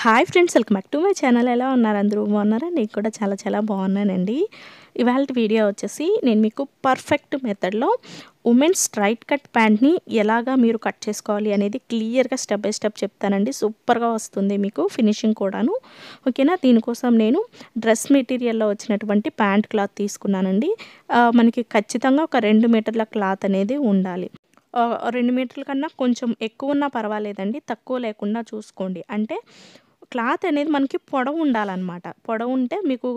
Hi friends, welcome back to my channel. ఎలా ఉన్నారు అందరూ? బాగున్నారా? నేను కూడా చాలా చాలా బాగున్నానండి. ఇవాళ వీడియో వచ్చేసి నేను మీకు పర్ఫెక్ట్ మెథడ్లో ఉమెన్స్ స్ట్రైట్ కట్ ప్యాంట్ని ఎలాగా మీరు కట్ చేసుకోవాలి అనేది క్లియర్గా స్టెప్ బై స్టెప్ చెప్తానండి. సూపర్గా వస్తుంది మీకు ఫినిషింగ్ కూడాను. ఓకేనా? దీనికోసం నేను డ్రెస్ మెటీరియల్లో వచ్చినటువంటి ప్యాంట్ క్లాత్ తీసుకున్నానండి. మనకి ఖచ్చితంగా ఒక 2 మీటర్ల క్లాత్ అనేది ఉండాలి. 2 మీటర్ల కన్నా కొంచెం ఎక్కువ ఉన్నా పర్వాలేదండి, తక్కువ లేకుండా చూసుకోండి. అంటే క్లాత్ అనేది మనకి పొడవు ఉండాలన్నమాట. పొడవు ఉంటే మీకు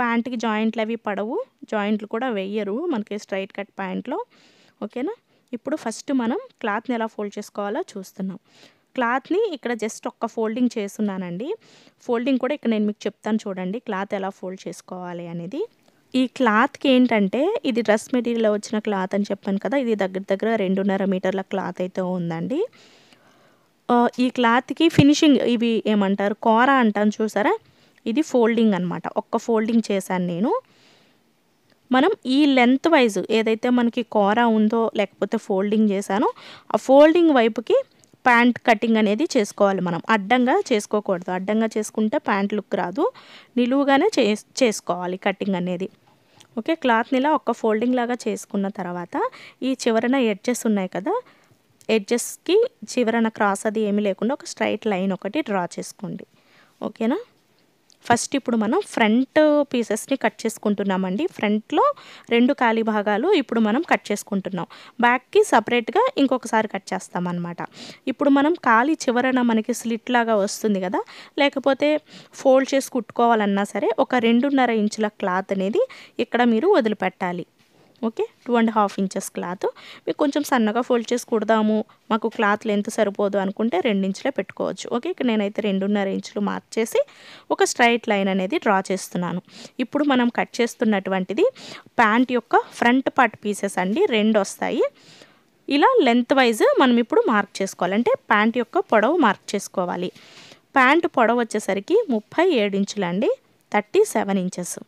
ప్యాంట్కి జాయింట్లు అవి పడవు, జాయింట్లు కూడా వేయరు మనకి స్ట్రైట్ కట్ ప్యాంట్లో. ఓకేనా? ఇప్పుడు ఫస్ట్ మనం క్లాత్ని ఎలా ఫోల్డ్ చేసుకోవాలో చూస్తున్నాం. క్లాత్ని ఇక్కడ జస్ట్ ఒక్క ఫోల్డింగ్ చేస్తున్నానండి. ఫోల్డింగ్ కూడా ఇక్కడ నేను మీకు చెప్తాను. చూడండి క్లాత్ ఎలా ఫోల్డ్ చేసుకోవాలి అనేది. ఈ క్లాత్కి ఏంటంటే, ఇది డ్రెస్ మెటీరియల్లో వచ్చిన క్లాత్ అని చెప్పాను కదా, ఇది దగ్గర దగ్గర 2.5 మీటర్ల క్లాత్ అయితే ఉందండి. ఈ క్లాత్కి ఫినిషింగ్, ఇవి ఏమంటారు, కోర అంటాను చూసారా, ఇది ఫోల్డింగ్ అనమాట. ఒక్క ఫోల్డింగ్ చేశాను నేను. మనం ఈ లెంత్ వైజ్ ఏదైతే మనకి కోర ఉందో లేకపోతే ఫోల్డింగ్ చేశానో ఆ ఫోల్డింగ్ వైపుకి ప్యాంట్ కటింగ్ అనేది చేసుకోవాలి. మనం అడ్డంగా చేసుకోకూడదు, అడ్డంగా చేసుకుంటే ప్యాంట్ లుక్ రాదు. నిలువుగానే చేసుకోవాలి కటింగ్ అనేది. ఓకే, క్లాత్ని ఇలా ఒక్క ఫోల్డింగ్ లాగా చేసుకున్న తర్వాత ఈ చివరన ఎడ్జెస్ ఉన్నాయి కదా, ఎడ్జెస్కి చివరన క్రాస్ అది ఏమీ లేకుండా ఒక స్ట్రైట్ లైన్ ఒకటి డ్రా చేసుకోండి. ఓకేనా? ఫస్ట్ ఇప్పుడు మనం ఫ్రంట్ పీసెస్ని కట్ చేసుకుంటున్నామండి. ఫ్రంట్లో 2 ఖాళీ భాగాలు ఇప్పుడు మనం కట్ చేసుకుంటున్నాం. బ్యాక్కి సపరేట్గా ఇంకొకసారి కట్ చేస్తామన్నమాట. ఇప్పుడు మనం ఖాళీ చివరన మనకి స్లిట్ లాగా వస్తుంది కదా, లేకపోతే ఫోల్డ్ చేసి కుట్టుకోవాలన్నా సరే ఒక 2.5 ఇంచుల క్లాత్ అనేది ఇక్కడ మీరు వదిలిపెట్టాలి. Okay, 2.5 inches cloth. మీకు కొంచెం సన్నగా ఫోల్డ్ చేసి కుడదాము, మాకు క్లాత్ లెంత్ సరిపోదు అనుకుంటే 2 ఇంచులే పెట్టుకోవచ్చు. ఓకే, ఇక్కడ నేనైతే 2.5 ఇంచులు మార్క్ చేసి ఒక స్ట్రైట్ లైన్ అనేది డ్రా చేస్తున్నాను. ఇప్పుడు మనం కట్ చేస్తున్నటువంటిది ప్యాంట్ యొక్క ఫ్రంట్ పార్ట్ పీసెస్ అండి. 2 వస్తాయి. ఇలా లెంత్ వైజ్ మనం ఇప్పుడు మార్క్ చేసుకోవాలి. అంటే ప్యాంట్ యొక్క పొడవు మార్క్ చేసుకోవాలి. ప్యాంట్ పొడవు వచ్చేసరికి 37 ఇంచులు అండి, 37 ఇంచెస్.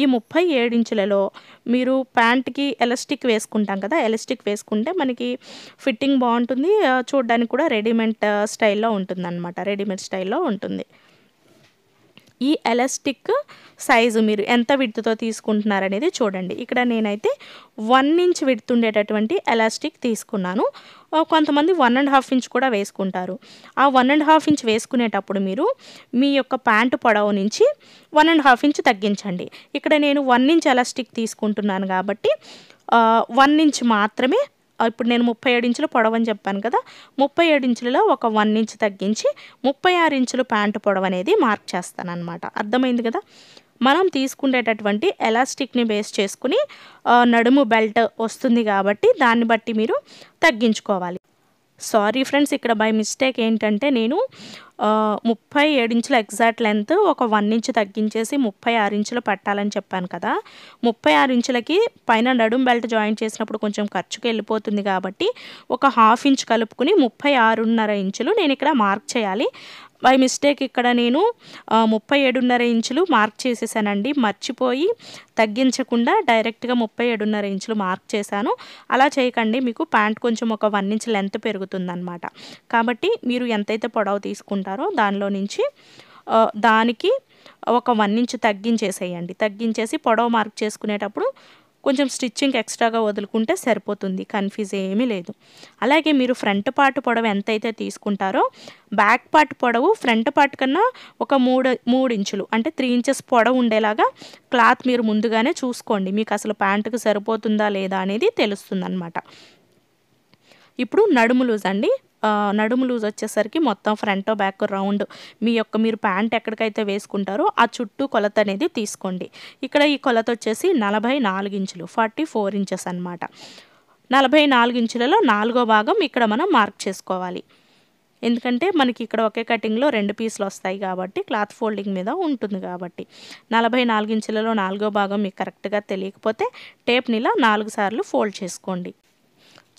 ఈ 37 ఇంచులలో మీరు ప్యాంట్కి ఎలాస్టిక్ వేసుకుంటాం కదా, ఎలాస్టిక్ వేసుకుంటే మనకి ఫిట్టింగ్ బాగుంటుంది, చూడడానికి కూడా రెడీమేడ్ స్టైల్లో ఉంటుంది అనమాట. రెడీమేడ్ స్టైల్లో ఉంటుంది. ఈ ఎలాస్టిక్ సైజు మీరు ఎంత విడ్తుతో తీసుకుంటున్నారనేది చూడండి. ఇక్కడ నేనైతే 1 ఇంచ్ విడ్త్ ఉండేటటువంటి ఎలాస్టిక్ తీసుకున్నాను. కొంతమంది 1.5 ఇంచ్ కూడా వేసుకుంటారు. ఆ 1.5 ఇంచ్ వేసుకునేటప్పుడు మీరు మీ యొక్క ప్యాంటు పొడవు నుంచి 1.5 ఇంచ్ తగ్గించండి. ఇక్కడ నేను 1 ఇంచ్ ఎలాస్టిక్ తీసుకుంటున్నాను కాబట్టి 1 ఇంచ్ మాత్రమే. ఇప్పుడు నేను 37 ఇంచులు పొడవు అని చెప్పాను కదా, 37 ఇంచులలో ఒక 1 ఇంచ్ తగ్గించి 36 ఇంచులు ప్యాంటు పొడవు అనేది మార్క్ చేస్తాను అనమాట. అర్థమైంది కదా? మనం తీసుకునేటటువంటి ఎలాస్టిక్ని బేస్ చేసుకుని నడుము బెల్ట్ వస్తుంది కాబట్టి దాన్ని బట్టి మీరు తగ్గించుకోవాలి. సారీ ఫ్రెండ్స్, ఇక్కడ బై మిస్టేక్ ఏంటంటే నేను 37 ఇంచుల ఎగ్జాక్ట్ లెంత్ ఒక 1 ఇంచ్ తగ్గించేసి 36 ఇంచులు పెట్టాలని చెప్పాను కదా. 36 ఇంచులకి పైన నడుం బెల్ట్ జాయిన్ చేసినప్పుడు కొంచెం ఖర్చుకు వెళ్ళిపోతుంది కాబట్టి ఒక 1/2 ఇంచ్ కలుపుకుని 36.5 ఇంచులు నేను ఇక్కడ మార్క్ చేయాలి. బై మిస్టేక్ ఇక్కడ నేను 37.5 ఇంచులు మార్క్ చేసేసానండి. మర్చిపోయి తగ్గించకుండా డైరెక్ట్గా 37.5 ఇంచులు మార్క్ చేశాను. అలా చేయకండి, మీకు ప్యాంట్ కొంచెం ఒక 1 ఇంచ్ లెంత్ పెరుగుతుందన్నమాట. కాబట్టి మీరు ఎంతైతే పొడవు తీసుకుంటారో దానిలో నుంచి దానికి ఒక 1 ఇంచ్ తగ్గించేసేయండి. తగ్గించేసి పొడవు మార్క్ చేసుకునేటప్పుడు కొంచెం స్టిచ్చింగ్ ఎక్స్ట్రాగా వదులుకుంటే సరిపోతుంది, కన్ఫ్యూజ్ ఏమీ లేదు. అలాగే మీరు ఫ్రంట్ పార్ట్ పొడవు ఎంతైతే తీసుకుంటారో బ్యాక్ పార్ట్ పొడవు ఫ్రంట్ పార్ట్ కన్నా ఒక 3 ఇంచులు అంటే 3 ఇంచెస్ పొడవు ఉండేలాగా క్లాత్ మీరు ముందుగానే చూసుకోండి. మీకు అసలు ప్యాంటుకు సరిపోతుందా లేదా అనేది తెలుస్తుంది అనమాట. ఇప్పుడు నడుము లూజ్ అండి. నడుము లూజ్ వచ్చేసరికి మొత్తం ఫ్రంట్ బ్యాక్ రౌండ్ మీ యొక్క మీరు ప్యాంట్ ఎక్కడికైతే వేసుకుంటారో ఆ చుట్టూ కొలత అనేది తీసుకోండి. ఇక్కడ ఈ కొలత వచ్చేసి 44 ఇంచులు, 44 ఇంచెస్ అనమాట. 44 ఇంచులలో 4వ భాగం ఇక్కడ మనం మార్క్ చేసుకోవాలి. ఎందుకంటే మనకి ఇక్కడ ఒకే కటింగ్లో 2 పీసులు వస్తాయి కాబట్టి, క్లాత్ ఫోల్డింగ్ మీద ఉంటుంది కాబట్టి 44 ఇంచులలో 4వ భాగం మీకు కరెక్ట్గా తెలియకపోతే టేప్ని ఇలా 4 సార్లు ఫోల్డ్ చేసుకోండి.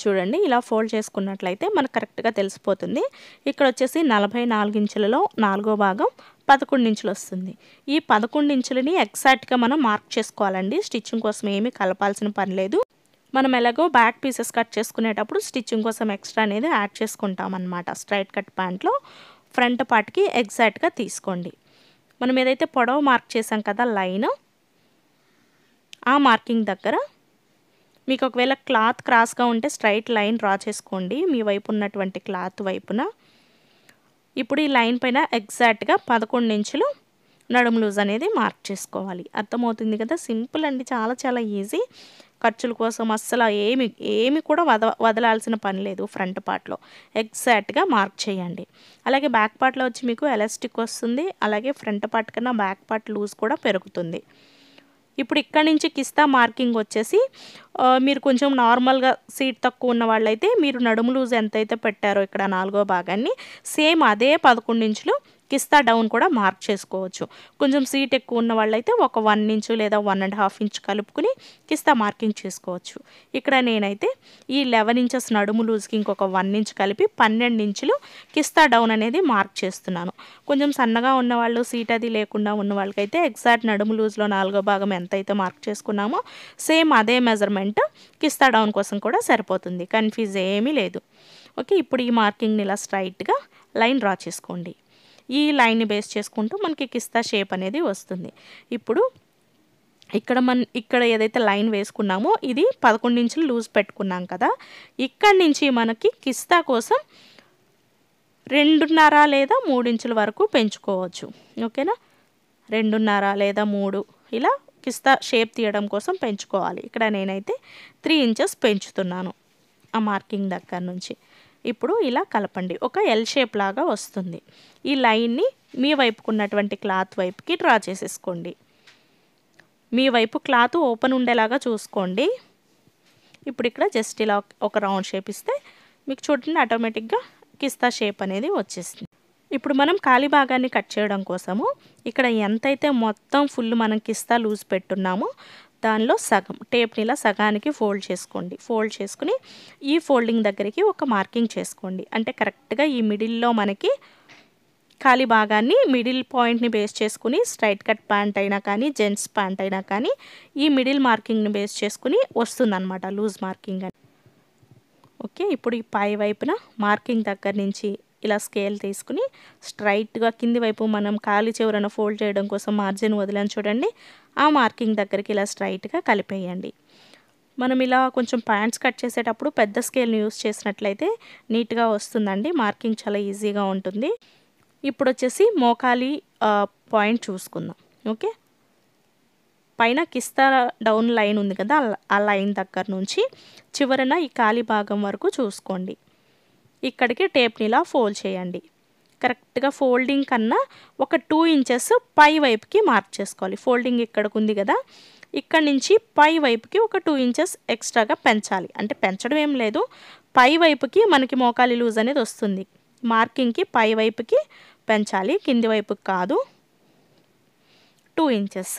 చూడండి, ఇలా ఫోల్డ్ చేసుకున్నట్లయితే మనకు కరెక్ట్గా తెలిసిపోతుంది. ఇక్కడ వచ్చేసి 44 ఇంచులలో 4వ భాగం 11 ఇంచులు వస్తుంది. ఈ 11 ఇంచులని ఎగ్జాక్ట్గా మనం మార్క్ చేసుకోవాలండి. స్టిచ్చింగ్ కోసం ఏమీ కలపాల్సిన పని లేదు. మనం ఎలాగో బ్యాక్ పీసెస్ కట్ చేసుకునేటప్పుడు స్టిచ్చింగ్ కోసం ఎక్స్ట్రా అనేది యాడ్ చేసుకుంటాం అనమాట స్ట్రైట్ కట్ ప్యాంట్లో. ఫ్రంట్ పార్ట్ కి ఎగ్జాక్ట్ గా తీసుకోండి. మనం ఏదైతే పొడవు మార్క్ చేసాం కదా లైన్, ఆ మార్కింగ్ దగ్గర మీకు ఒకవేళ క్లాత్ క్రాస్గా ఉంటే స్ట్రైట్ లైన్ డ్రా చేసుకోండి మీ వైపు ఉన్నటువంటి క్లాత్ వైపున. ఇప్పుడు ఈ లైన్ పైన ఎగ్జాక్ట్గా 11 ఇంచులు నడుము లూజ్ అనేది మార్క్ చేసుకోవాలి. అర్థమవుతుంది కదా, సింపుల్ అండి, చాలా చాలా ఈజీ. ఖర్చుల కోసం అస్సలు ఏమి కూడా వదలాల్సిన పని లేదు. ఫ్రంట్ పార్ట్లో ఎగ్జాక్ట్గా మార్క్ చేయండి. అలాగే బ్యాక్ పార్ట్లో వచ్చి మీకు ఎలాస్టిక్ వస్తుంది, అలాగే ఫ్రంట్ పార్ట్ కన్నా బ్యాక్ పార్ట్ లూజ్ కూడా పెరుగుతుంది. ఇప్పుడు ఇక్కడ నుంచి కిస్తా మార్కింగ్ వచ్చేసి మీరు కొంచెం నార్మల్గా సీట్ తక్కువ ఉన్న వాళ్ళైతే మీరు నడుము లూజ్ ఎంతైతే పెట్టారో ఇక్కడ 4వ భాగాన్ని సేమ్ అదే 11 ఇంచులు కిస్తా డౌన్ కూడా మార్క్ చేసుకోవచ్చు. కొంచెం సీట్ ఎక్కువ ఉన్న వాళ్ళైతే ఒక 1 ఇంచు లేదా 1.5 ఇంచ్ కలుపుకుని కిస్తా మార్కింగ్ చేసుకోవచ్చు. ఇక్కడ నేనైతే ఈ 11 ఇంచెస్ నడుము లూజ్కి ఇంకొక 1 ఇంచ్ కలిపి 12 ఇంచులు కిస్తా డౌన్ అనేది మార్క్ చేస్తున్నాను. కొంచెం సన్నగా ఉన్నవాళ్ళు, సీట్ అది లేకుండా ఉన్న వాళ్ళకైతే ఎగ్జాక్ట్ నడుము లూజ్లో 4వ భాగం ఎంతైతే మార్క్ చేసుకున్నామో సేమ్ అదే మెజర్మెంట్ కిస్తా డౌన్ కోసం కూడా సరిపోతుంది. కన్ఫ్యూజ్ ఏమీ లేదు. ఓకే, ఇప్పుడు ఈ మార్కింగ్ని ఇలా స్ట్రైట్గా లైన్ డ్రా చేసుకోండి. ఈ లైన్ని బేస్ చేసుకుంటూ మనకి కిస్తా షేప్ అనేది వస్తుంది. ఇప్పుడు ఇక్కడ ఏదైతే లైన్ వేసుకున్నామో ఇది 11 ఇంచులు లూజ్ పెట్టుకున్నాం కదా, ఇక్కడ నుంచి మనకి కిస్తా కోసం 2.5 లేదా 3 ఇంచుల వరకు పెంచుకోవచ్చు. ఓకేనా, 2.5 లేదా 3 ఇలా కిస్తా షేప్ తీయడం కోసం పెంచుకోవాలి. ఇక్కడ నేనైతే 3 ఇంచెస్ పెంచుతున్నాను ఆ మార్కింగ్ దగ్గర నుంచి. ఇప్పుడు ఇలా కలపండి, ఒక ఎల్ షేప్ లాగా వస్తుంది. ఈ లైన్ని మీ వైపుకు ఉన్నటువంటి క్లాత్ వైపుకి డ్రా చేసేసుకోండి. మీ వైపు క్లాత్ ఓపెన్ ఉండేలాగా చూసుకోండి. ఇప్పుడు ఇక్కడ జస్ట్ ఇలా ఒక రౌండ్ షేప్ ఇస్తే మీకు చూడండి ఆటోమేటిక్గా కిస్తా షేప్ అనేది వచ్చేస్తుంది. ఇప్పుడు మనం ఖాళీ భాగాన్ని కట్ చేయడం కోసము ఇక్కడ ఎంతైతే మొత్తం ఫుల్ మనం కిస్తా లూజ్ పెట్టున్నామో దానిలో సగం టేప్ని ఇలా సగానికి ఫోల్డ్ చేసుకోండి. ఫోల్డ్ చేసుకుని ఈ ఫోల్డింగ్ దగ్గరికి ఒక మార్కింగ్ చేసుకోండి. అంటే కరెక్ట్గా ఈ మిడిల్లో మనకి ఖాళీ భాగాన్ని మిడిల్ పాయింట్ని బేస్ చేసుకుని స్ట్రైట్ కట్ ప్యాంట్ అయినా కానీ జెంట్స్ ప్యాంట్ అయినా కానీ ఈ మిడిల్ మార్కింగ్ని బేస్ చేసుకుని వస్తుందన్నమాట లూజ్ మార్కింగ్ అని. ఓకే, ఇప్పుడు ఈ పై వైపున మార్కింగ్ దగ్గర నుంచి ఇలా స్కేల్ తీసుకుని స్ట్రైట్గా కింది వైపు మనం ఖాళీ చివరన ఫోల్డ్ చేయడం కోసం మార్జిన్ వదిలని చూడండి, ఆ మార్కింగ్ దగ్గరికి ఇలా స్ట్రైట్గా కలిపేయండి. మనం ఇలా కొంచెం ప్యాంట్స్ కట్ చేసేటప్పుడు పెద్ద స్కేల్ని యూస్ చేసినట్లయితే నీట్గా వస్తుందండి, మార్కింగ్ చాలా ఈజీగా ఉంటుంది. ఇప్పుడు వచ్చేసి మోకాలి పాయింట్ చూసుకుందాం. ఓకే, పైన కిస్తా డౌన్ లైన్ ఉంది కదా, ఆ లైన్ దగ్గర నుంచి చివరన ఈ ఖాళీ భాగం వరకు చూసుకోండి. ఇక్కడికి టేప్ని ఇలా ఫోల్డ్ చేయండి. కరెక్ట్గా ఫోల్డింగ్ కన్నా ఒక 2 ఇంచెస్ పై వైపుకి మార్క్ చేసుకోవాలి. ఫోల్డింగ్ ఇక్కడికి ఉంది కదా, ఇక్కడ నుంచి పై వైపుకి ఒక 2 ఇంచెస్ ఎక్స్ట్రాగా పెంచాలి. అంటే పెంచడం ఏం లేదు, పై వైపుకి మనకి మోకాలి లూజ్ అనేది వస్తుంది. మార్కింగ్కి పై వైపుకి పెంచాలి, కింది వైపుకి కాదు. 2 ఇంచెస్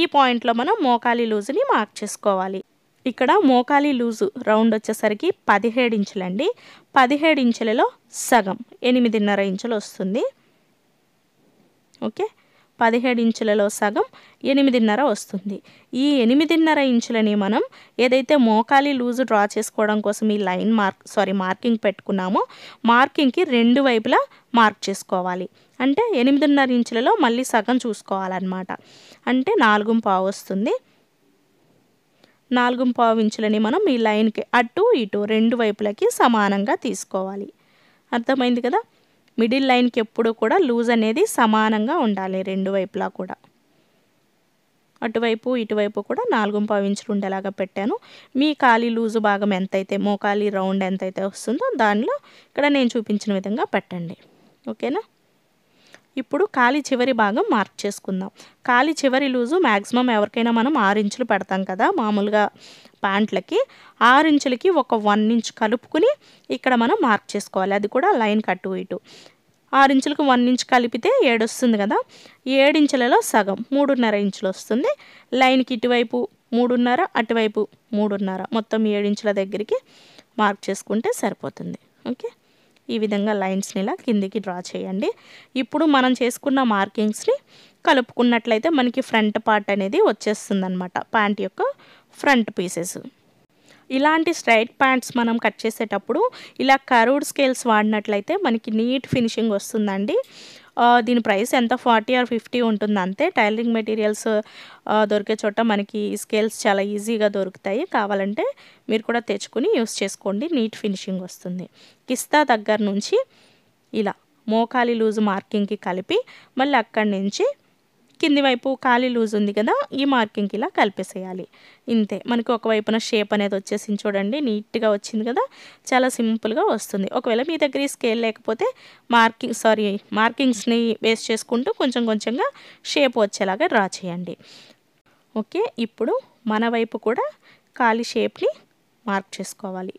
ఈ పాయింట్లో మనం మోకాలి లూజ్ని మార్క్ చేసుకోవాలి. ఇక్కడ మోకాలి లూజు రౌండ్ వచ్చేసరికి 17 ఇంచులండి. 17 ఇంచులలో సగం 8.5 ఇంచులు వస్తుంది. ఓకే, 17 ఇంచులలో సగం 8.5 వస్తుంది. ఈ 8.5 ఇంచులని మనం ఏదైతే మోకాలి లూజు డ్రా చేసుకోవడం కోసం ఈ లైన్ మార్కింగ్ పెట్టుకున్నామో మార్కింగ్కి 2 వైపులా మార్క్ చేసుకోవాలి. అంటే 8.5 ఇంచులలో మళ్ళీ సగం చూసుకోవాలన్నమాట. అంటే 4.25 వస్తుంది. 4.25 ఇంచులని మనం ఈ లైన్కి అటు ఇటు 2 వైపులకి సమానంగా తీసుకోవాలి. అర్థమైంది కదా, మిడిల్ లైన్కి ఎప్పుడు కూడా లూజ్ అనేది సమానంగా ఉండాలి, 2 వైపులా కూడా. అటువైపు ఇటువైపు కూడా 4.25 ఇంచులు ఉండేలాగా పెట్టాను. మీ ఖాళీ లూజు భాగం ఎంతైతే మోకాలి రౌండ్ ఎంతైతే వస్తుందో దానిలో ఇక్కడ నేను చూపించిన విధంగా పెట్టండి. ఓకేనా, ఇప్పుడు ఖాళీ చివరి భాగం మార్క్ చేసుకుందాం. ఖాళీ చివరి లూజు మ్యాక్సిమం ఎవరికైనా మనం 6 ఇంచులు పెడతాం కదా మామూలుగా ప్యాంట్లకి. 6 ఇంచులకి ఒక 1 ఇంచ్ కలుపుకుని ఇక్కడ మనం మార్క్ చేసుకోవాలి. అది కూడా లైన్ కట్టు ఇటు. 6 ఇంచులకు 1 ఇంచ్ కలిపితే 7 వస్తుంది కదా, 7 ఇంచులలో సగం 3.5 ఇంచులు వస్తుంది. లైన్కి ఇటువైపు 3.5 అటువైపు 3.5 మొత్తం 7 ఇంచుల దగ్గరికి మార్క్ చేసుకుంటే సరిపోతుంది. ఓకే, ఈ విధంగా లైన్స్ని ఇలా కిందికి డ్రా చేయండి. ఇప్పుడు మనం చేసుకున్న మార్కింగ్స్ని కలుపుకున్నట్లయితే మనకి ఫ్రంట్ పార్ట్ అనేది వచ్చేస్తుంది అనమాట, ప్యాంట్ యొక్క ఫ్రంట్ పీసెస్. ఇలాంటి స్ట్రైట్ ప్యాంట్స్ మనం కట్ చేసేటప్పుడు ఇలా కర్వ్డ్ స్కేల్స్ వాడినట్లయితే మనకి నీట్ ఫినిషింగ్ వస్తుందండి. దీని ప్రైస్ ఎంత 40 or 50 ఉంటుంది అంతే. టైలరింగ్ మెటీరియల్స్ దొరికే చోట మనకి ఈ స్కేల్స్ చాలా ఈజీగా దొరుకుతాయి. కావాలంటే మీరు కూడా తెచ్చుకొని యూస్ చేసుకోండి, నీట్ ఫినిషింగ్ వస్తుంది. కిస్తా దగ్గర నుంచి ఇలా మోకాలి లూజు మార్కింగ్కి కలిపి మళ్ళీ అక్కడి నుంచి కింది వైపు ఖాళీ లూజ్ ఉంది కదా ఈ మార్కింగ్కి ఇలా కలిపేసేయాలి. ఇంతే, మనకి ఒకవైపున షేప్ అనేది వచ్చేసింది చూడండి, నీట్గా వచ్చింది కదా, చాలా సింపుల్గా వస్తుంది. ఒకవేళ మీ దగ్గర ఈ స్కేల్ లేకపోతే మార్కింగ్స్ని బేస్ చేసుకుంటూ కొంచెం కొంచెంగా షేప్ వచ్చేలాగా డ్రా చేయండి. ఓకే, ఇప్పుడు మన వైపు కూడా ఖాళీ షేప్ని మార్క్ చేసుకోవాలి.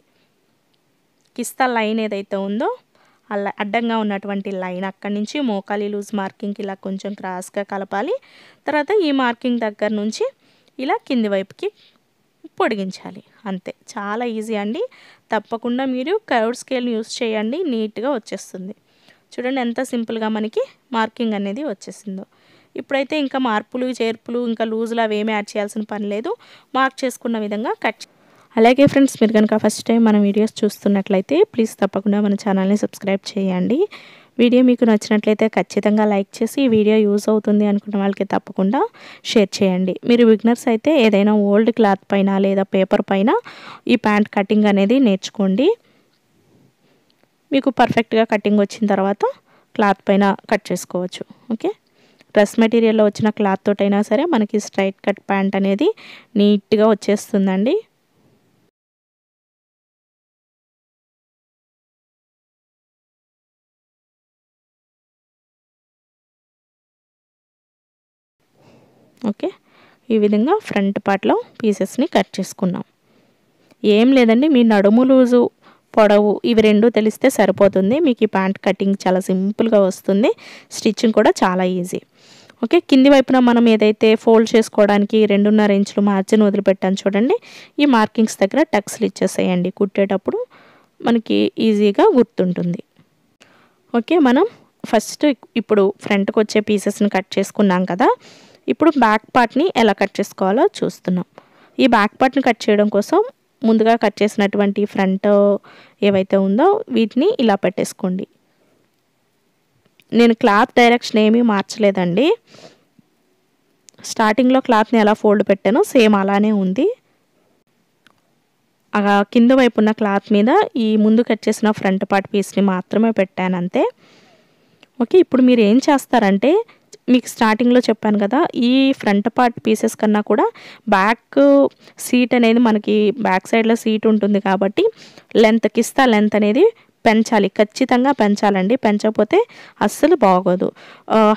కిస్తా లైన్ ఏదైతే ఉందో అలా అడ్డంగా ఉన్నటువంటి లైన్ అక్కడి నుంచి మోకాలి లూజ్ మార్కింగ్కి ఇలా కొంచెం క్రాస్గా కలపాలి. తర్వాత ఈ మార్కింగ్ దగ్గర నుంచి ఇలా కింది వైపుకి పొడిగించాలి. అంతే, చాలా ఈజీ అండి. తప్పకుండా మీరు కర్వ్డ్ స్కేల్ని యూస్ చేయండి, నీట్గా వచ్చేస్తుంది. చూడండి ఎంత సింపుల్గా మనకి మార్కింగ్ అనేది వచ్చేసిందో. ఇప్పుడైతే ఇంకా మార్పులు చేర్పులు ఇంకా లూజులు అవి ఏమీ యాడ్ చేయాల్సిన పని లేదు, మార్క్ చేసుకున్న విధంగా కట్. అలాగే ఫ్రెండ్స్, మీరు కనుక ఫస్ట్ టైం మన వీడియోస్ చూస్తున్నట్లయితే ప్లీజ్ తప్పకుండా మన ఛానల్ని సబ్స్క్రైబ్ చేయండి. వీడియో మీకు నచ్చినట్లయితే ఖచ్చితంగా లైక్ చేసి, ఈ వీడియో యూజ్ అవుతుంది అనుకున్న వాళ్ళకి తప్పకుండా షేర్ చేయండి. మీరు బిగినర్స్ అయితే ఏదైనా ఓల్డ్ క్లాత్ పైన లేదా పేపర్ పైన ఈ ప్యాంట్ కటింగ్ అనేది నేర్చుకోండి. మీకు పర్ఫెక్ట్గా కటింగ్ వచ్చిన తర్వాత క్లాత్ పైన కట్ చేసుకోవచ్చు. ఓకే, డ్రెస్ మెటీరియల్లో వచ్చిన క్లాత్ తోటైనా సరే మనకి స్ట్రైట్ కట్ ప్యాంట్ అనేది నీట్గా వచ్చేస్తుందండి. ఓకే, ఈ విధంగా ఫ్రంట్ పార్ట్లో పీసెస్ని కట్ చేసుకున్నాం. ఏం లేదండి, మీ నడుము లూజు పొడవు ఇవి రెండు తెలిస్తే సరిపోతుంది. మీకు ఈ ప్యాంట్ కటింగ్ చాలా సింపుల్గా వస్తుంది, స్టిచ్చింగ్ కూడా చాలా ఈజీ. ఓకే, కింది వైపున మనం ఏదైతే ఫోల్డ్ చేసుకోవడానికి 2.5 ఇంచులు మార్జిన్ వదిలిపెట్టాను చూడండి, ఈ మార్కింగ్స్ దగ్గర టక్స్లు ఇచ్చేసేయండి. కుట్టేటప్పుడు మనకి ఈజీగా గుర్తుంటుంది. ఓకే, మనం ఫస్ట్ ఇప్పుడు ఫ్రంట్కి వచ్చే పీసెస్ని కట్ చేసుకున్నాం కదా, ఇప్పుడు బ్యాక్ పార్ట్ని ఎలా కట్ చేసుకోవాలో చూస్తున్నాం. ఈ బ్యాక్ పార్ట్ని కట్ చేయడం కోసం ముందుగా కట్ చేసినటువంటి ఫ్రంట్ ఏవైతే ఉందో వీటిని ఇలా పెట్టేసుకోండి. నేను క్లాత్ డైరెక్షన్ ఏమీ మార్చలేదండి. స్టార్టింగ్లో క్లాత్ని ఎలా ఫోల్డ్ పెట్టానో సేమ్ అలానే ఉంది. కింద వైపు ఉన్న క్లాత్ మీద ఈ ముందు కట్ చేసిన ఫ్రంట్ పార్ట్ పీస్ని మాత్రమే పెట్టాను, అంతే. ఓకే, ఇప్పుడు మీరు ఏం చేస్తారంటే, మీకు స్టార్టింగ్లో చెప్పాను కదా, ఈ ఫ్రంట్ పార్ట్ పీసెస్ కన్నా కూడా బ్యాక్ సీట్ అనేది మనకి బ్యాక్ సైడ్లో సీట్ ఉంటుంది కాబట్టి లెంత్ కిస్తా లెంత్ అనేది పెంచాలి, ఖచ్చితంగా పెంచాలండి. పెంచకపోతే అస్సలు బాగోదు.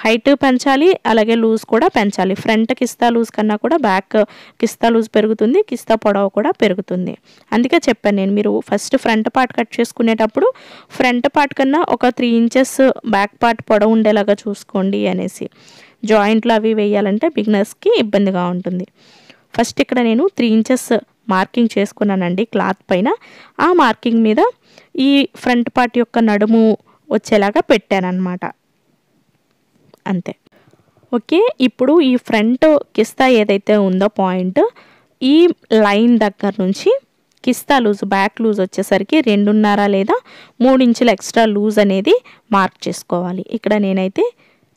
హైట్ పెంచాలి, అలాగే లూజ్ కూడా పెంచాలి. ఫ్రంట్ కిస్తా లూజ్ కన్నా కూడా బ్యాక్ కిస్తా లూజ్ పెరుగుతుంది, కిస్తా పొడవు కూడా పెరుగుతుంది. అందుకే చెప్పాను నేను, మీరు ఫస్ట్ ఫ్రంట్ పార్ట్ కట్ చేసుకునేటప్పుడు ఫ్రంట్ పార్ట్ కన్నా ఒక 3 ఇంచెస్ బ్యాక్ పార్ట్ పొడవు ఉండేలాగా చూసుకోండి అనేసి. జాయింట్లు అవి వేయాలంటే బిగినర్స్కి ఇబ్బందిగా ఉంటుంది. ఫస్ట్ ఇక్కడ నేను 3 ఇంచెస్ మార్కింగ్ చేసుకున్నానండి క్లాత్ పైన. ఆ మార్కింగ్ మీద ఈ ఫ్రంట్ పార్ట్ యొక్క నడుము వచ్చేలాగా పెట్టానన్నమాట, అంతే. ఓకే, ఇప్పుడు ఈ ఫ్రంట్ కిస్తా ఏదైతే ఉందో పాయింట్, ఈ లైన్ దగ్గర నుంచి కిస్తా లూజ్ బ్యాక్ లూజ్ వచ్చేసరికి 2.5 లేదా 3 ఇంచుల ఎక్స్ట్రా లూజ్ అనేది మార్క్ చేసుకోవాలి. ఇక్కడ నేనైతే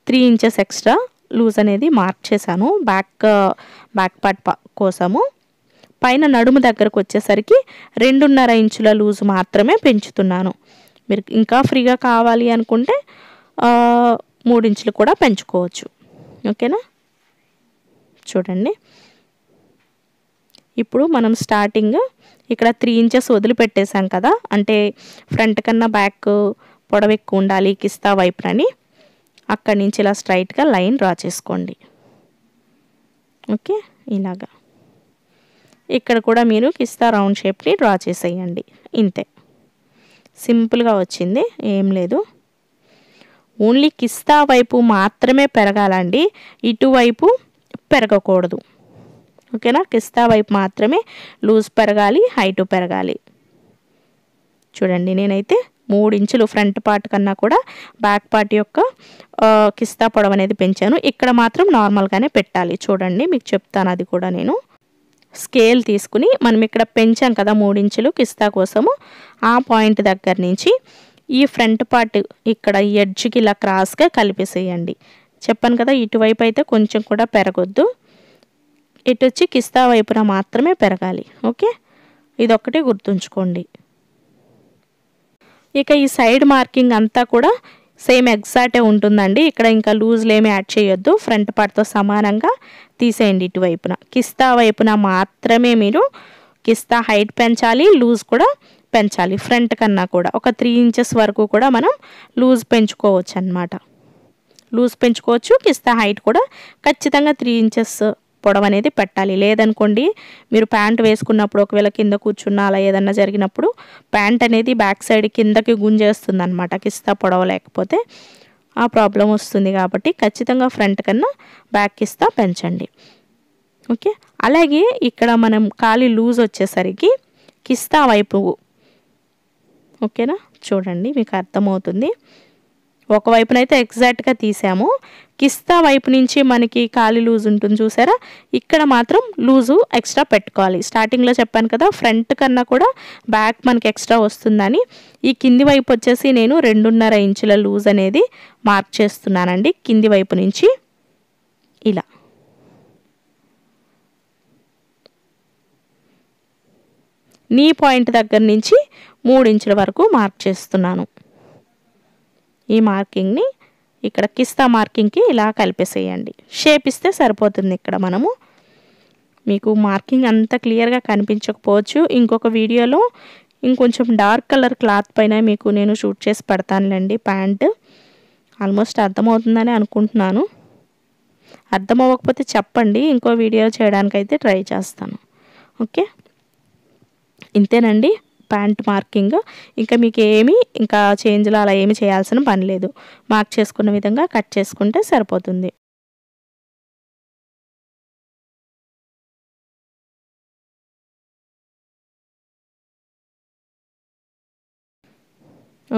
3 ఇంచెస్ ఎక్స్ట్రా లూజ్ అనేది మార్క్ చేశాను బ్యాక్ పార్ట్ కోసము. పైన నడుము దగ్గరకు వచ్చేసరికి 2.5 ఇంచుల లూజ్ మాత్రమే పెంచుతున్నాను. మీరు ఇంకా ఫ్రీగా కావాలి అనుకుంటే 3 ఇంచులు కూడా పెంచుకోవచ్చు. ఓకేనా, చూడండి. ఇప్పుడు మనం స్టార్టింగ్ ఇక్కడ 3 ఇంచెస్ వదిలిపెట్టేసాం కదా, అంటే ఫ్రంట్ కన్నా బ్యాక్ పొడవు ఎక్కువ ఉండాలి కిస్తా వైపునని. అక్కడి నుంచి ఇలా స్ట్రైట్గా లైన్ డ్రా చేసుకోండి. ఓకే, ఇలాగా ఇక్కడ కూడా మీరు కిస్తా రౌండ్ షేప్ని డ్రా చేసేయండి. ఇంతే, సింపుల్గా వచ్చింది, ఏం లేదు. ఓన్లీ కిస్తా వైపు మాత్రమే పెరగాలండి, ఇటువైపు పెరగకూడదు. ఓకేనా, కిస్తా వైపు మాత్రమే లూజ్ పెరగాలి, హైట్ పెరగాలి. చూడండి, నేనైతే 3 ఇంచులు ఫ్రంట్ పార్ట్ కన్నా కూడా బ్యాక్ పార్ట్ యొక్క కిస్తా పొడవు అనేది పెంచాను. ఇక్కడ మాత్రం నార్మల్గానే పెట్టాలి. చూడండి, మీకు చెప్తాను అది కూడా నేను. స్కేల్ తీసుకుని మనం ఇక్కడ పెంచాం కదా 3 ఇంచులు కిస్తా కోసము ఆ పాయింట్ దగ్గర నుంచి ఈ ఫ్రంట్ పార్ట్ ఇక్కడ ఈ ఎడ్జ్ కి ఇలా క్రాస్ గా కలిపేసేయండి చెప్పాను కదా ఇటు వైపు అయితే కొంచెం కూడా పెరగొద్దు ఇటు వచ్చి కిస్తా వైపున మాత్రమే పెరగాలి ఓకే ఇది ఒకటి గుర్తుంచుకోండి ఇక ఈ సైడ్ మార్కింగ్ అంతా కూడా సేమ్ ఎగ్జాక్టే ఉంటుందండి ఇక్కడ ఇంకా లూజ్ లేమే యాడ్ చేయొద్దు ఫ్రంట్ పార్ట్ తో సమానంగా తీసేయండి ఇటు వైపున కిస్తా వైపున మాత్రమే మీరు కిస్తా హైట్ పెంచాలి లూజ్ కూడా పెంచాలి ఫ్రంట్ కన్నా కూడా ఒక 3 ఇంచెస్ వరకు కూడా మనం లూజ్ పెంచుకోవచ్చు అన్నమాట లూజ్ పెంచుకోవచ్చు కిస్తా హైట్ కూడా ఖచ్చితంగా 3 ఇంచెస్ పొడవు అనేది పెట్టాలి లేదనుకోండి మీరు ప్యాంట్ వేసుకున్నప్పుడు ఒకవేళ కింద కూర్చున్నా అలా ఏదైనా జరిగినప్పుడు ప్యాంట్ అనేది బ్యాక్ సైడ్ కిందకి గుంజేస్తుందన్నమాట కిస్తా పొడవు లేకపోతే ఆ ప్రాబ్లం వస్తుంది కాబట్టి ఖచ్చితంగా ఫ్రంట్ కన్నా బ్యాక్ కిస్తా పెంచండి ఓకే అలాగే ఇక్కడ మనం కాలి లూజ్ వచ్చేసరికి కిస్తా వైపు ఓకేనా చూడండి మీకు అర్థమవుతుంది ఒక వైపునైతే ఎగ్జాక్ట్ గా తీసాము కిస్తా వైపు నుంచి మనకి కాలి లూజ్ ఉంటుంది చూసారా ఇక్కడ మాత్రం లూజ్ ఎక్స్ట్రా పెట్టుకోవాలి స్టార్టింగ్ లో చెప్పాను కదా ఫ్రంట్ కన్నా కూడా బ్యాక్ మనకి ఎక్స్ట్రా వస్తుందని ఈ కింది వైపు వచ్చేసి నేను 2.5 ఇంచుల లూజ్ అనేది మార్క్ చేస్తున్నానండి కింది వైపు నుంచి ఇలా నీ పాయింట్ దగ్గర నుంచి 3 ఇంచుల వరకు మార్క్ చేస్తున్నాను ఈ మార్కింగ్ ని ఇక్కడ కిస్తా మార్కింగ్ కి ఇలా కలిపేసేయండి షేప్ ఇస్తే సరిపోతుంది ఇక్కడ మనము మీకు మార్కింగ్ అంత క్లియర్ గా కనిపించకపోవచ్చు ఇంకొక వీడియోలో ఇంకొంచెం డార్క్ కలర్ క్లాత్ పైన మీకు నేను షూట్ చేసి పెడతానులేండి ప్యాంట్ ఆల్మోస్ట్ అర్థమవుతుందని అనుకుంటున్నాను అర్థమవ్వకపోతే చెప్పండి ఇంకో వీడియో చేయడానికి అయితే ట్రై చేస్తాను ఓకే ఇంతేనండి ప్యాంట్ మార్కింగ్ ఇంకా మీకు ఏమీ ఇంకా చేంజ్లు అలా ఏమీ చేయాల్సిన పని లేదు మార్క్ చేసుకున్న విధంగా కట్ చేసుకుంటే సరిపోతుంది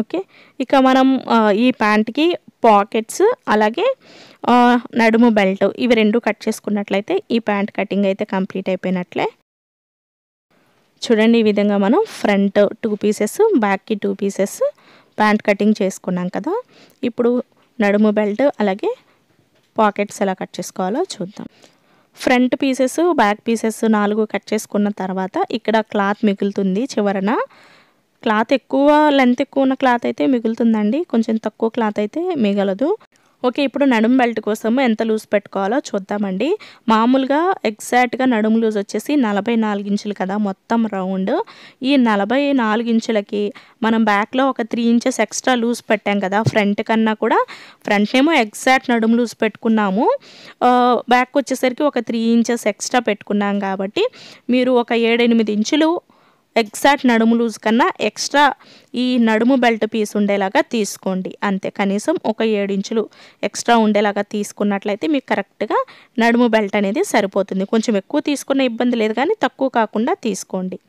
ఓకే ఇక మనం ఈ ప్యాంట్కి పాకెట్స్ అలాగే నడుము బెల్ట్ ఇవి రెండు కట్ చేసుకున్నట్లయితే ఈ ప్యాంట్ కటింగ్ అయితే కంప్లీట్ అయిపోయినట్లే చూడండి ఈ విధంగా మనం ఫ్రంట్ 2 పీసెస్ బ్యాక్కి 2 పీసెస్ ప్యాంట్ కటింగ్ చేసుకున్నాం కదా ఇప్పుడు నడుము బెల్ట్ అలాగే పాకెట్స్ ఎలా కట్ చేసుకోవాలో చూద్దాం front pieces back pieces 4 cut చేసుకున్న తర్వాత ఇక్కడ క్లాత్ మిగులుతుంది చివరన క్లాత్ ఎక్కువ లెంత్ ఎక్కువ ఉన్న క్లాత్ అయితే మిగులుతుందండి కొంచెం తక్కువ క్లాత్ అయితే మిగలదు ఓకే ఇప్పుడు నడుము బెల్ట్ కోసం ఎంత లూజ్ పెట్టుకోవాలో చూద్దామండి మామూలుగా ఎగ్జాక్ట్గా నడుము లూజ్ వచ్చేసి 44 ఇంచులు కదా మొత్తం రౌండ్ ఈ 44 ఇంచులకి మనం బ్యాక్లో ఒక 3 ఇంచెస్ ఎక్స్ట్రా లూజ్ పెట్టాం కదా ఫ్రంట్ కన్నా కూడా ఫ్రంట్ ఏమో ఎగ్జాక్ట్ నడుము లూజ్ పెట్టుకున్నాము బ్యాక్ వచ్చేసరికి ఒక 3 ఇంచెస్ ఎక్స్ట్రా పెట్టుకున్నాం కాబట్టి మీరు ఒక 7-8 ఇంచులు ఎగ్జాక్ట్ నడుము లూజ్ కన్నా ఎక్స్ట్రా ఈ నడుము బెల్ట్ పీస్ ఉండేలాగా తీసుకోండి అంతే కనీసం ఒక 7 ఇంచులు ఎక్స్ట్రా ఉండేలాగా తీసుకున్నట్లయితే మీకు కరెక్ట్గా నడుము బెల్ట్ అనేది సరిపోతుంది కొంచెం ఎక్కువ తీసుకున్న ఇబ్బంది లేదు కానీ తక్కువ కాకుండా తీసుకోండి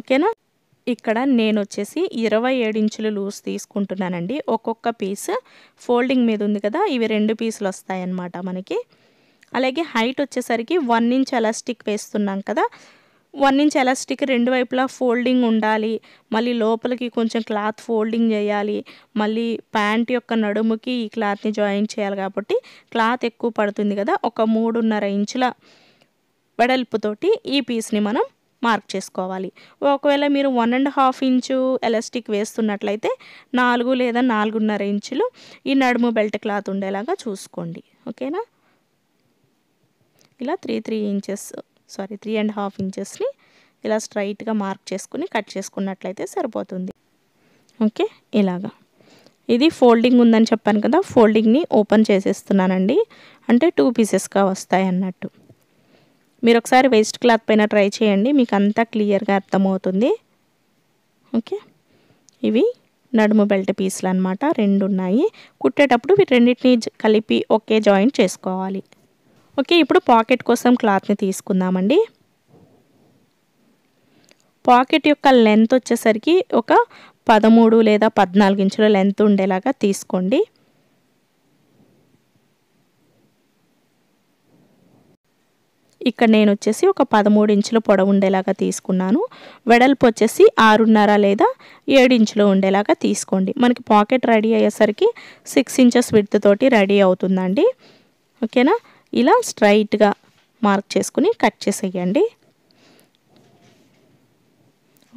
ఓకేనా ఇక్కడ నేను వచ్చేసి 27 ఇంచులు లూజ్ తీసుకుంటున్నానండి ఒక్కొక్క పీస్ ఫోల్డింగ్ మీద ఉంది కదా ఇవి 2 పీసులు వస్తాయన్నమాట మనకి అలాగే హైట్ వచ్చేసరికి 1 ఇంచ్ ఎలాస్టిక్ వేస్తున్నాం కదా 1 ఇంచ్ ఎలాస్టిక్ 2 వైపులా ఫోల్డింగ్ ఉండాలి మళ్ళీ లోపలికి కొంచెం క్లాత్ ఫోల్డింగ్ చేయాలి మళ్ళీ ప్యాంట్ యొక్క నడుముకి ఈ క్లాత్ని జాయింట్ చేయాలి కాబట్టి క్లాత్ ఎక్కువ పడుతుంది కదా ఒక 3.5 ఇంచుల వెడల్పుతోటి ఈ పీస్ని మనం మార్క్ చేసుకోవాలి ఒకవేళ మీరు 1.5 ఇంచు ఎలాస్టిక్ వేస్తున్నట్లయితే 4 లేదా 4.5 ఇంచులు ఈ నడుము బెల్ట్ క్లాత్ ఉండేలాగా చూసుకోండి ఓకేనా ఇలా 3 ఇంచెస్ 3.5 ఇంచెస్ని ఇలా స్ట్రైట్గా మార్క్ చేసుకుని కట్ చేసుకున్నట్లయితే సరిపోతుంది ఓకే ఇలాగా ఇది ఫోల్డింగ్ ఉందని చెప్పాను కదా ఫోల్డింగ్ని ఓపెన్ చేసేస్తున్నానండి అంటే 2 పీసెస్గా వస్తాయి అన్నట్టు మీరు ఒకసారి వేస్ట్ క్లాత్ పైన ట్రై చేయండి మీకు అంతా క్లియర్గా అర్థమవుతుంది ఓకే ఇవి నడుము బెల్ట్ పీసులు అన్నమాట 2 ఉన్నాయి కుట్టేటప్పుడు వీటి రెండింటిని కలిపి ఒకే జాయింట్ చేసుకోవాలి ఓకే ఇప్పుడు పాకెట్ కోసం క్లాత్ని తీసుకుందామండి పాకెట్ యొక్క లెంత్ వచ్చేసరికి ఒక 13 లేదా 14 ఇంచుల లెంత్ ఉండేలాగా తీసుకోండి ఇక్కడ నేను వచ్చేసి ఒక 13 ఇంచుల పొడవు ఉండేలాగా తీసుకున్నాను. వెడల్పు వచ్చేసి 6.5 లేదా 7 ఇంచులు ఉండేలాగా తీసుకోండి. మనకి పాకెట్ రెడీ అయ్యేసరికి 6 ఇంచెస్ విడ్త్ తోటి రెడీ అవుతుందండి. ఓకేనా, ఇలా స్ట్రైట్ గా మార్క్ చేసుకుని కట్ చేసేయండి.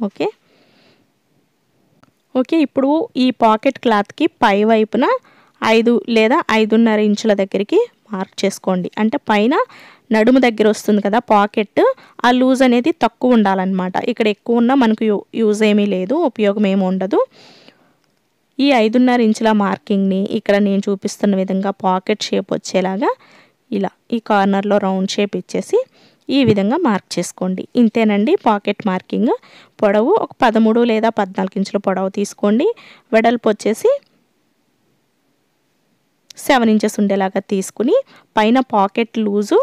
ఓకే ఓకే ఇప్పుడు ఈ పాకెట్ క్లాత్ కి పై వైపున 5 లేదా 5.5 ఇంచుల దగ్గరికి మార్క్ చేసుకోండి. అంటే పైన నడుము దగ్గర వస్తుంది కదా పాకెట్, ఆ లూజ్ అనేది తక్కువ ఉండాలన్నమాట. ఇక్కడ ఎక్కువ ఉన్నా మనకు యూజ్ ఏమీ లేదు, ఉపయోగం ఏమీ ఉండదు. ఈ 5.5 ఇంచుల మార్కింగ్ని ఇక్కడ నేను చూపిస్తున్న విధంగా పాకెట్ షేప్ వచ్చేలాగా ఇలా ఈ కార్నర్లో రౌండ్ షేప్ ఇచ్చేసి ఈ విధంగా మార్క్ చేసుకోండి. ఇంతేనండి పాకెట్ మార్కింగ్. పొడవు ఒక 13 లేదా 14 ఇంచుల పొడవు తీసుకోండి. వెడల్పు వచ్చేసి 7 ఇంచెస్ ఉండేలాగా తీసుకుని పైన పాకెట్ లూజు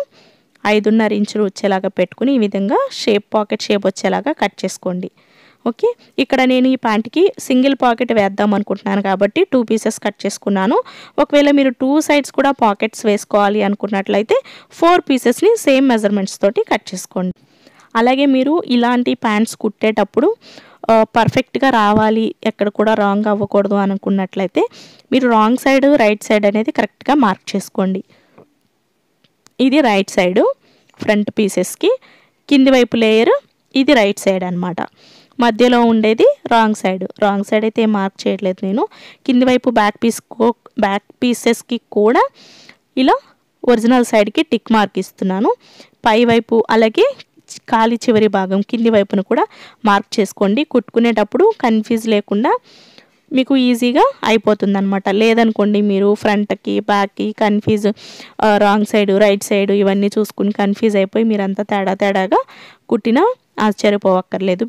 5.5 ఇంచులు వచ్చేలాగా పెట్టుకుని ఈ విధంగా షేప్ పాకెట్ షేప్ వచ్చేలాగా కట్ చేసుకోండి. ఓకే, ఇక్కడ నేను ఈ ప్యాంట్కి సింగిల్ పాకెట్ వేద్దాం అనుకుంటున్నాను కాబట్టి 2 పీసెస్ కట్ చేసుకున్నాను. ఒకవేళ మీరు 2 సైడ్స్ కూడా పాకెట్స్ వేసుకోవాలి అనుకున్నట్లయితే 4 పీసెస్ని సేమ్ మెజర్మెంట్స్ తోటి కట్ చేసుకోండి. అలాగే మీరు ఇలాంటి ప్యాంట్స్ కుట్టేటప్పుడు పర్ఫెక్ట్గా రావాలి, ఎక్కడ కూడా రాంగ్ అవ్వకూడదు అనుకున్నట్లయితే మీరు రాంగ్ సైడ్ రైట్ సైడ్ అనేది కరెక్ట్గా మార్క్ చేసుకోండి. ఇది రైట్ సైడ్ ఫ్రంట్ పీసెస్కి కింది వైపు లేయర్, ఇది రైట్ సైడ్ అనమాట. మధ్యలో ఉండేది రాంగ్ సైడ్. రాంగ్ సైడ్ అయితే మార్క్ చేయట్లేదు నేను. కింది వైపు బ్యాక్ పీసెస్కి కూడా ఇలా ఒరిజినల్ సైడ్కి టిక్ మార్క్ ఇస్తున్నాను. పై వైపు అలాగే కాలి చివరి భాగం కింది వైపును కూడా మార్క్ చేసుకోండి. కుట్టుకునేటప్పుడు కన్ఫ్యూజ్ లేకుండా మీకు ఈజీగా అయిపోతుంది అనమాట. లేదనుకోండి మీరు ఫ్రంట్కి బ్యాక్కి confuse, wrong side right side ఇవన్నీ చూసుకుని కన్ఫ్యూజ్ అయిపోయి మీరంతా తేడాగా కుట్టినా ఆశ్చర్యపోవక్కర్లేదు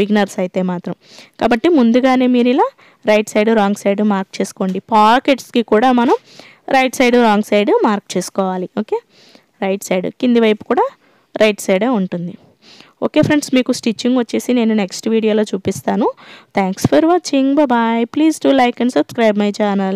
బిగినర్స్ అయితే మాత్రం. కాబట్టి ముందుగానే మీరు ఇలా right side wrong side mark చేసుకోండి. పాకెట్స్కి కూడా మనం right side wrong side mark చేసుకోవాలి. ఓకే, రైట్ సైడ్ కింది వైపు కూడా రైట్ సైడే ఉంటుంది. ఓకే ఫ్రెండ్స్, మీకు స్టిచ్చింగ్ వచ్చేసి నేను నెక్స్ట్ వీడియోలో చూపిస్తాను. Thanks for watching. Bye. Please do like and subscribe my channel.